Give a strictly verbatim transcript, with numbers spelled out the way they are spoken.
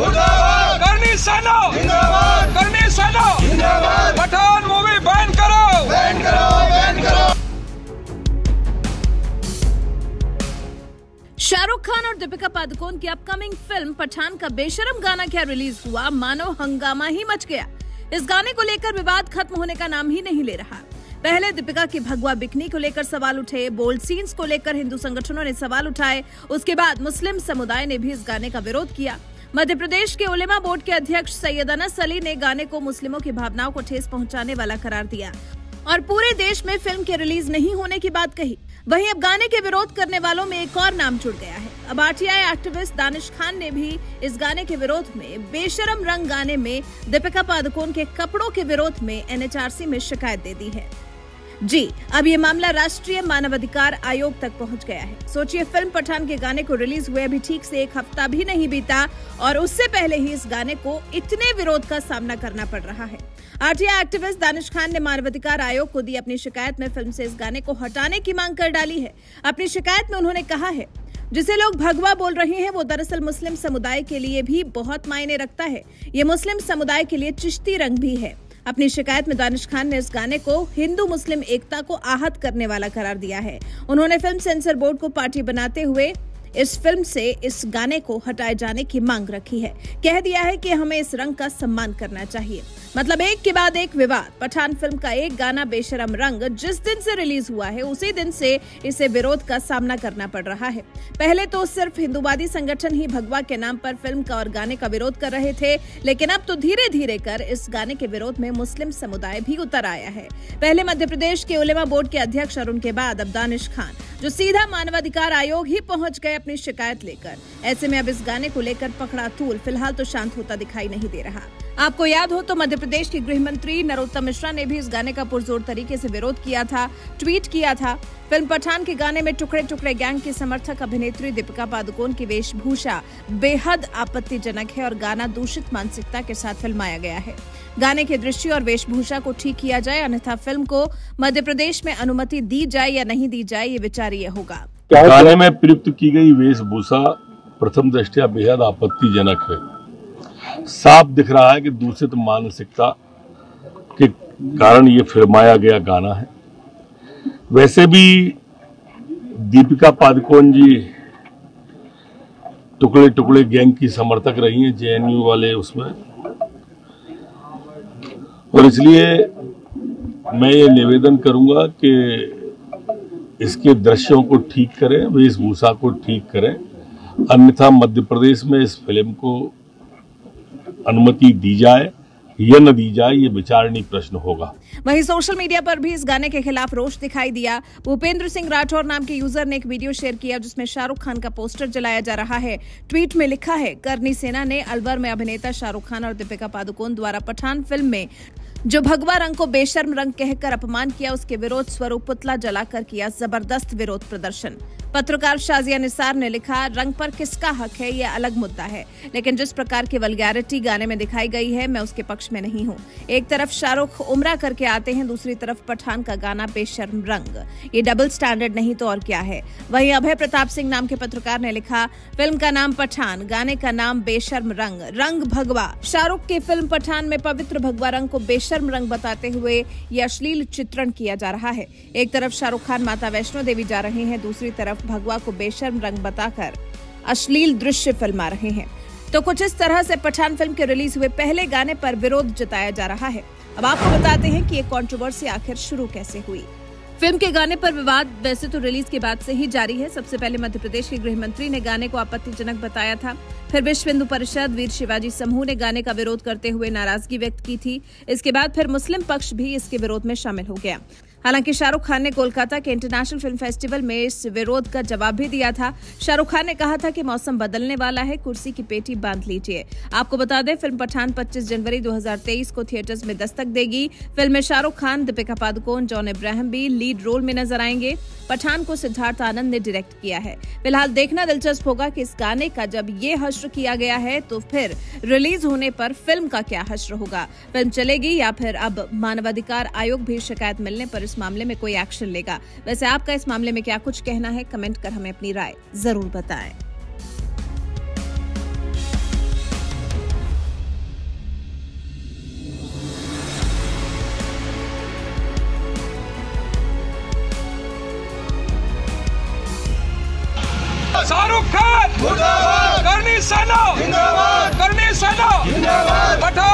मुर्दाबाद, करणी सेना जिंदाबाद, करणी सेना जिंदाबाद, पठान मूवी बैन करो, बैन करो, बैन करो। शाहरुख खान और दीपिका पादुकोन की अपकमिंग फिल्म पठान का बेशरम गाना क्या रिलीज हुआ, मानो हंगामा ही मच गया। इस गाने को लेकर विवाद खत्म होने का नाम ही नहीं ले रहा। पहले दीपिका की भगवा बिकनी को लेकर सवाल उठे, बोल्ड सीन्स को लेकर हिंदू संगठनों ने सवाल उठाए, उसके बाद मुस्लिम समुदाय ने भी इस गाने का विरोध किया। मध्य प्रदेश के उलेमा बोर्ड के अध्यक्ष सैयद अनस अली ने गाने को मुस्लिमों की भावनाओं को ठेस पहुंचाने वाला करार दिया और पूरे देश में फिल्म के रिलीज नहीं होने की बात कही। वहीं अब गाने के विरोध करने वालों में एक और नाम जुड़ गया है। अब आरटीआई एक्टिविस्ट दानिश खान ने भी इस गाने के विरोध में, बेशरम रंग गाने में दीपिका पादुकोन के कपड़ों के विरोध में एन एच आर सी में शिकायत दे दी है। जी, अब ये मामला राष्ट्रीय मानवाधिकार आयोग तक पहुंच गया है। सोचिए, फिल्म पठान के गाने को रिलीज हुए अभी ठीक से एक हफ्ता भी नहीं बीता और उससे पहले ही इस गाने को इतने विरोध का सामना करना पड़ रहा है। आरटीआई एक्टिविस्ट दानिश खान ने मानवाधिकार आयोग को दी अपनी शिकायत में फिल्म से इस गाने को हटाने की मांग कर डाली है। अपनी शिकायत में उन्होंने कहा है, जिसे लोग भगवा बोल रहे हैं वो दरअसल मुस्लिम समुदाय के लिए भी बहुत मायने रखता है। ये मुस्लिम समुदाय के लिए चिश्ती रंग भी है। अपनी शिकायत में दानिश खान ने इस गाने को हिंदू मुस्लिम एकता को आहत करने वाला करार दिया है। उन्होंने फिल्म सेंसर बोर्ड को पार्टी बनाते हुए इस फिल्म से इस गाने को हटाए जाने की मांग रखी है। कह दिया है कि हमें इस रंग का सम्मान करना चाहिए। मतलब एक के बाद एक विवाद। पठान फिल्म का एक गाना बेशरम रंग जिस दिन से रिलीज हुआ है उसी दिन से इसे विरोध का सामना करना पड़ रहा है। पहले तो सिर्फ हिंदूवादी संगठन ही भगवा के नाम पर फिल्म का और गाने का विरोध कर रहे थे, लेकिन अब तो धीरे धीरे कर इस गाने के विरोध में मुस्लिम समुदाय भी उतर आया है। पहले मध्य प्रदेश के उलेमा बोर्ड के अध्यक्ष और उनके बाद अब दानिश खान, जो सीधा मानवाधिकार आयोग ही पहुंच गए अपनी शिकायत लेकर। ऐसे में अब इस गाने को लेकर पकड़ा तूल फिलहाल तो शांत होता दिखाई नहीं दे रहा। आपको याद हो तो मध्य प्रदेश के गृह मंत्री नरोत्तम मिश्रा ने भी इस गाने का पुरजोर तरीके से विरोध किया था, ट्वीट किया था। फिल्म पठान के गाने में टुकड़े टुकड़े गैंग की समर्थक अभिनेत्री दीपिका पादुकोन की वेशभूषा बेहद आपत्तिजनक है और गाना दूषित मानसिकता के साथ फिल्माया गया है। गाने के दृश्य और वेशभूषा को ठीक किया जाए, अन्यथा फिल्म को मध्य प्रदेश में अनुमति दी जाए या नहीं दी जाए ये विचारीय होगा। गाने में प्रयुक्त की गई वेशभूषा प्रथम दृष्टया बेहद आपत्तिजनक है। साफ दिख रहा है कि दूषित मानसिकता के कारण ये फिल्माया गया गाना है। वैसे भी दीपिका पादुकोन जी टुकड़े टुकड़े गैंग की समर्थक रही हैं, जे एन यू वाले उसमें, और इसलिए मैं ये निवेदन करूंगा कि इसके दृश्यों को ठीक करें, वेशभूषा को ठीक करें, अन्यथा मध्य प्रदेश में इस फिल्म को अनुमति दी जाए या न दी जाए ये विचारणीय प्रश्न होगा। वहीं सोशल मीडिया पर भी इस गाने के खिलाफ रोष दिखाई दिया। उपेंद्र सिंह राठौर नाम के यूजर ने एक वीडियो शेयर किया जिसमें शाहरुख खान का पोस्टर जलाया जा रहा है। ट्वीट में लिखा है, करणी सेना ने अलवर में अभिनेता शाहरुख खान और दीपिका पादुकोन द्वारा पठान फिल्म में जो भगवा रंग को बेशर्म रंग कहकर अपमान किया उसके विरोध स्वरूप पुतला जलाकर किया जबरदस्त विरोध प्रदर्शन। पत्रकार शाजिया निसार ने लिखा, रंग पर किसका हक है ये अलग मुद्दा है, लेकिन जिस प्रकार की वल्गैरिटी गाने में दिखाई गई है मैं उसके पक्ष में नहीं हूँ। एक तरफ शाहरुख उम्रा करके आते हैं, दूसरी तरफ पठान का गाना बेशर्म रंग, ये डबल स्टैंडर्ड नहीं तो और क्या है। वहीं अभय प्रताप सिंह नाम के पत्रकार ने लिखा, फिल्म का नाम पठान, गाने का नाम बेशर्म रंग, रंग भगवा। शाहरुख की फिल्म पठान में पवित्र भगवा रंग को बेशर्म रंग बताते हुए यह अश्लील चित्रण किया जा रहा है। एक तरफ शाहरुख खान माता वैष्णो देवी जा रहे हैं, दूसरी तरफ भगवा को बेशर्म रंग बताकर अश्लील दृश्य फिल्मा रहे हैं। तो कुछ इस तरह से पठान फिल्म के रिलीज हुए पहले गाने पर विरोध जताया जा रहा है। अब आपको बताते हैं कि ये कंट्रोवर्सी आखिर शुरू कैसे हुई। फिल्म के गाने पर विवाद वैसे तो रिलीज के बाद से ही जारी है। सबसे पहले मध्य प्रदेश के गृह मंत्री ने गाने को आपत्तिजनक बताया था, फिर विश्व हिन्दू परिषद वीर शिवाजी समूह ने गाने का विरोध करते हुए नाराजगी व्यक्त की थी। इसके बाद फिर मुस्लिम पक्ष भी इसके विरोध में शामिल हो गया। हालांकि शाहरुख खान ने कोलकाता के इंटरनेशनल फिल्म फेस्टिवल में इस विरोध का जवाब भी दिया था। शाहरुख खान ने कहा था कि मौसम बदलने वाला है, कुर्सी की पेटी बांध लीजिए। आपको बता दें, फिल्म पठान पच्चीस जनवरी दो हज़ार तेईस को थिएटर्स में दस्तक देगी। फिल्म में शाहरुख खान, दीपिका पादुकोण, जॉन इब्राहिम भी लीड रोल में नजर आएंगे। पठान को सिद्धार्थ आनंद ने डायरेक्ट किया है। फिलहाल देखना दिलचस्प होगा कि इस गाने का जब ये हश्र किया गया है तो फिर रिलीज होने पर फिल्म का क्या हश्र होगा। फिल्म चलेगी या फिर अब मानवाधिकार आयोग भी शिकायत मिलने पर इस मामले में कोई एक्शन लेगा। वैसे आपका इस मामले में क्या कुछ कहना है, कमेंट कर हमें अपनी राय जरूर बताएं। शाहरुख खान, करणी सेना, करणी सेना, पठान